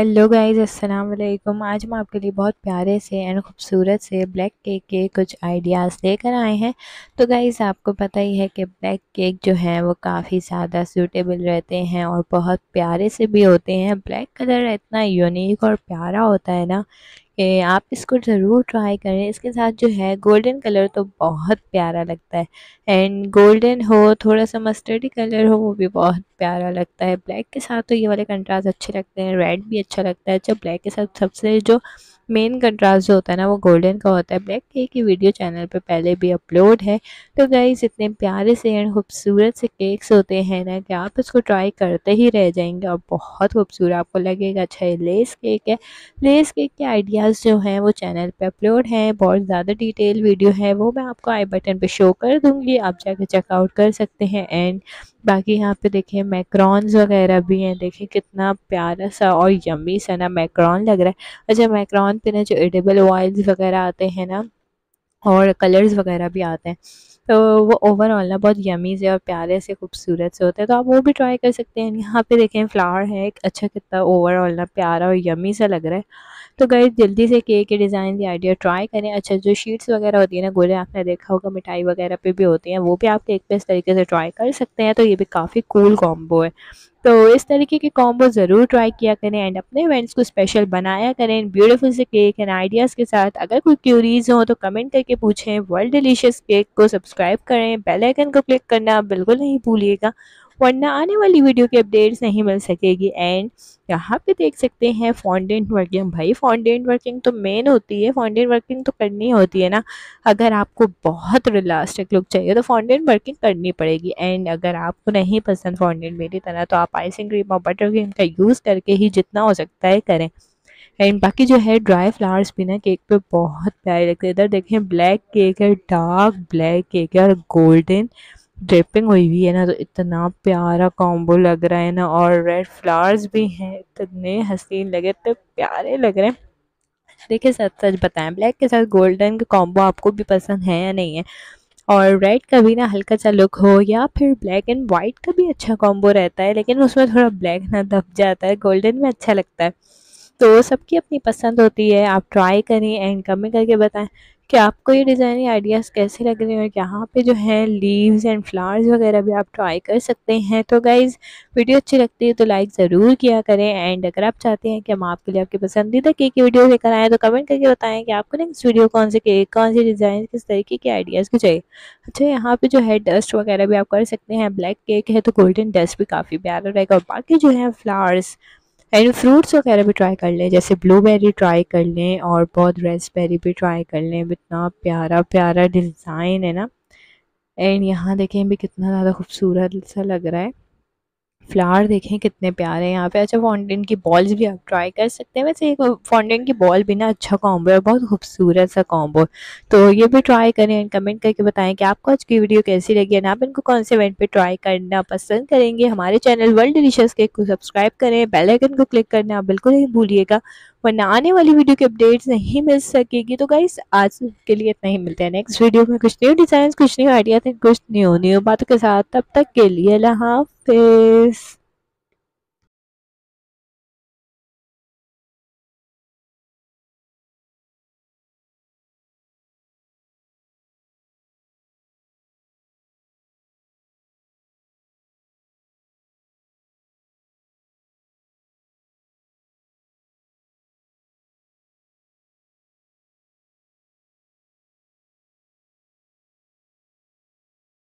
Hello guys, अस्सलाम वालेकुम। आज हम आपके लिए बहुत प्यारे से एंड ख़ूबसूरत से ब्लैक केक के कुछ आइडियाज़ लेकर आए हैं। तो गाइस आपको पता ही है कि ब्लैक केक जो हैं वो काफ़ी ज़्यादा सूटेबल रहते हैं और बहुत प्यारे से भी होते हैं। ब्लैक कलर इतना यूनिक और प्यारा होता है ना, आप इसको ज़रूर ट्राई करें। इसके साथ जो है गोल्डन कलर तो बहुत प्यारा लगता है, एंड गोल्डन हो, थोड़ा सा मस्टर्डी कलर हो, वो भी बहुत प्यारा लगता है। ब्लैक के साथ तो ये वाले कंट्रास्ट अच्छे लगते हैं, रेड भी अच्छा लगता है। अच्छा, ब्लैक के साथ सबसे जो मेन कंट्रास्ट जो होता है ना वो गोल्डन का होता है। ब्लैक केक की वीडियो चैनल पे पहले भी अपलोड है। तो गाइस इतने प्यारे से एंड खूबसूरत से केक्स होते हैं ना कि आप इसको ट्राई करते ही रह जाएंगे और बहुत खूबसूरत आपको लगेगा। अच्छा, ये लेस केक है। लेस केक के आइडियाज़ जो हैं वो चैनल पे अपलोड हैं, बहुत ज़्यादा डिटेल वीडियो है, वो मैं आपको आई बटन पर शो कर दूँगी, आप जाके चेकआउट कर सकते हैं। एंड बाकी यहाँ पे देखिए मैक्रॉन्स वगैरह भी हैं। देखिए कितना प्यारा सा और यम्मी सा ना मैक्रॉन लग रहा है। अच्छा, मैक्रॉन पे ना जो एडिबल ऑयल्स वगैरह आते हैं ना और कलर्स वगैरह भी आते हैं, तो वो ओवरऑल ना बहुत यमी से और प्यारे से खूबसूरत से होता है, तो आप वो भी ट्राई कर सकते हैं। यहाँ पे देखें फ्लावर है एक, अच्छा कितना ओवरऑल ना प्यारा और यमी सा लग रहा है। तो गाइस जल्दी से केक के डिज़ाइन या आइडिया ट्राई करें। अच्छा, जो शीट्स वगैरह होती है ना गोले, आपने देखा होगा मिठाई वगैरह पे भी होती हैं, वो भी आप केक पे इस तरीके से ट्राई कर सकते हैं। तो ये भी काफ़ी कूल कॉम्बो है, तो इस तरीके के कॉम्बो ज़रूर ट्राई किया करें एंड अपने इवेंट्स को स्पेशल बनाया करें ब्यूटीफुल से केक एंड आइडियाज़ के साथ। अगर कोई क्यूरीज हो तो कमेंट करके पूछें। वर्ल्ड डिलीशियस केक को सब्सक्राइब करें, बेल आइकन को क्लिक करना बिल्कुल नहीं भूलिएगा, वरना आने वाली वीडियो की अपडेट्स नहीं मिल सकेगी। एंड यहाँ पे देख सकते हैं फॉन्डेंट वर्किंग। भाई फॉन्डेंट वर्किंग तो मेन होती है, फॉन्डेंट वर्किंग तो करनी होती है ना। अगर आपको बहुत रिलास्टिक लुक चाहिए तो फॉन्डेंट वर्किंग करनी पड़ेगी। एंड अगर आपको नहीं पसंद फॉन्डेंट मेरी तरह, तो आप आइसिंग क्रीम और बटर क्रीम का यूज़ करके ही जितना हो सकता है करें। एंड बाकी जो है ड्राई फ्लावर्स भी ना केक पे बहुत प्यारे लगते हैं। इधर देखें ब्लैक केक है, डार्क ब्लैक केक है और गोल्डन ड्रेपिंग हुई हुई है ना, तो इतना प्यारा कॉम्बो लग रहा है ना। और रेड फ्लावर्स भी हैं, इतने हसीन लगे, इतने प्यारे लग रहे हैं। देखिए सच सच बताएं, ब्लैक के साथ गोल्डन का कॉम्बो आपको भी पसंद है या नहीं है। और रेड का भी ना हल्का सा लुक हो, या फिर ब्लैक एंड वाइट का भी अच्छा कॉम्बो रहता है, लेकिन उसमें थोड़ा ब्लैक ना दब जाता है, गोल्डन में अच्छा लगता है। तो सबकी अपनी पसंद होती है, आप ट्राई करें एंड कमेंट करके बताएं कि आपको ये डिज़ाइनिंग आइडियाज़ कैसे लग रहे हैं। और यहाँ पे जो है लीव्स एंड फ्लावर्स वगैरह भी आप ट्राई कर सकते हैं। तो गाइज़ वीडियो अच्छी लगती है तो लाइक ज़रूर किया करें एंड अगर आप चाहते हैं कि हम आपके लिए आपके पसंदीदा केक की वीडियो लेकर आएँ तो कमेंट करके बताएं कि आपको नेक्स्ट वीडियो कौन से केक, कौन से डिज़ाइन, किस तरीके के आइडियाज़ को चाहिए। अच्छा, यहाँ पर जो है डस्ट वगैरह भी आप कर सकते हैं। ब्लैक केक है तो गोल्डन डस्ट भी काफ़ी प्यारा रहेगा। और बाकी जो है फ्लावर्स एंड फ्रूट्स वगैरह भी ट्राई कर लें, जैसे ब्लूबेरी ट्राई कर लें और बहुत रेसबेरी भी ट्राई कर लें। इतना प्यारा प्यारा डिज़ाइन है ना। एंड यहाँ देखें भी कितना ज़्यादा खूबसूरत सा लग रहा है। फ्लावर देखें कितने प्यारे हैं यहाँ पे। अच्छा, फॉन्टेन की बॉल्स भी आप ट्राई कर सकते हैं। वैसे एक फॉन्टेन की बॉल भी ना अच्छा कॉम्बो है, बहुत खूबसूरत सा कॉम्बो, तो ये भी ट्राई करें एंड कमेंट करके बताएं कि आपको आज की वीडियो कैसी लगी है ना, आप इनको कौन से इवेंट पे ट्राई करना पसंद करेंगे। हमारे चैनल वर्ल्ड डिलीशियस केक को सब्सक्राइब करें, बेल आइकन को क्लिक करना आप बिल्कुल नहीं भूलिएगा, वरना आने वाली वीडियो की अपडेट्स नहीं मिल सकेगी। तो गाइस आज के लिए इतना ही, मिलते हैं नेक्स्ट वीडियो में कुछ न्यू डिज़ाइंस, कुछ न्यू आइडियाज, कुछ न्यू बातों के साथ। तब तक के लिए अल्लाह हाफ़िज़।